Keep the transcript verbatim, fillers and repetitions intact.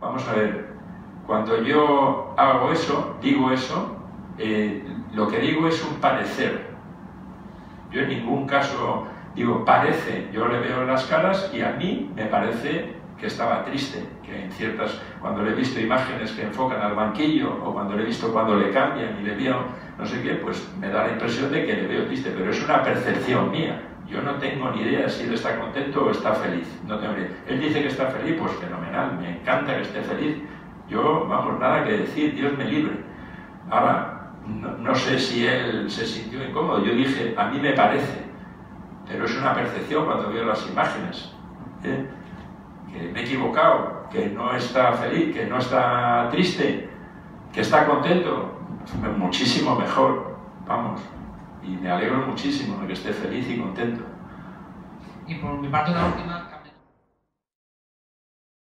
Vamos a ver, cuando yo hago eso, digo eso, eh, lo que digo es un parecer. Yo en ningún caso digo parece, yo le veo las caras y a mí me parece que estaba triste, que en ciertas, cuando le he visto imágenes que enfocan al banquillo, o cuando le he visto cuando le cambian y le veo no sé qué, pues me da la impresión de que le veo triste, pero es una percepción mía. Yo no tengo ni idea si él está contento o está feliz. No tengo ni idea. Él dice que está feliz, pues fenomenal, me encanta que esté feliz. Yo, vamos, nada que decir, Dios me libre. Ahora, no, no sé si él se sintió incómodo, yo dije, a mí me parece, pero es una percepción cuando veo las imágenes, ¿eh? Que me he equivocado, que no está feliz, que no está triste, que está contento, muchísimo mejor, vamos. Y me alegro muchísimo de que esté feliz y contento. Y por mi parte, una última